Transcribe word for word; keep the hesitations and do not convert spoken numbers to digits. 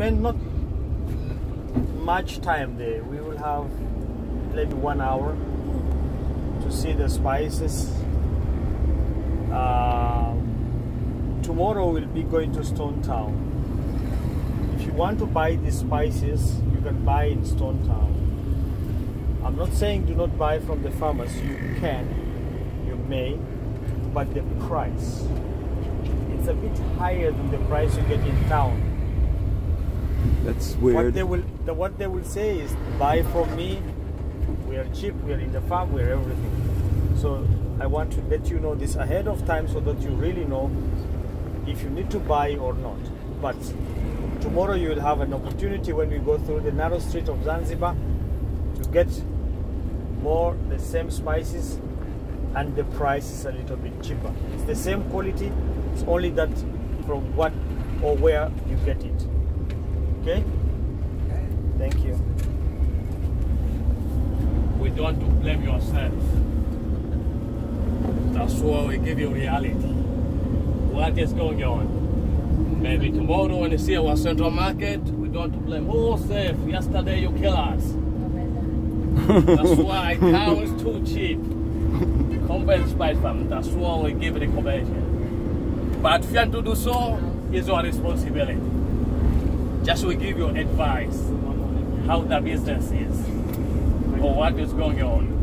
spend not much time there. We will have maybe one hour to see the spices. Uh, tomorrow we'll be going to Stone Town. If you want to buy these spices, you can buy in Stone Town. I'm not saying do not buy from the farmers. You can, you may, but the price, it's a bit higher than the price you get in town. That's weird. What they will, the, what they will say is, buy from me, we are cheap, we are in the farm, we are everything. So I want to let you know this ahead of time so that you really know if you need to buy or not. But tomorrow you will have an opportunity when we go through the narrow street of Zanzibar to get more the same spices, and the price is a little bit cheaper. It's the same quality, it's only that from what or where you get it. Okay? Okay. Thank you. We don't want to blame yourself. That's why we give you reality. What is going on? Maybe tomorrow when you see our central market, we don't want to blame yourself. Yesterday you killed us. That's why cow is too cheap. Compare spice farm, that's why we give the recommendation. But if you want to do so, it's your responsibility. Just we give you advice how the business is or what is going on.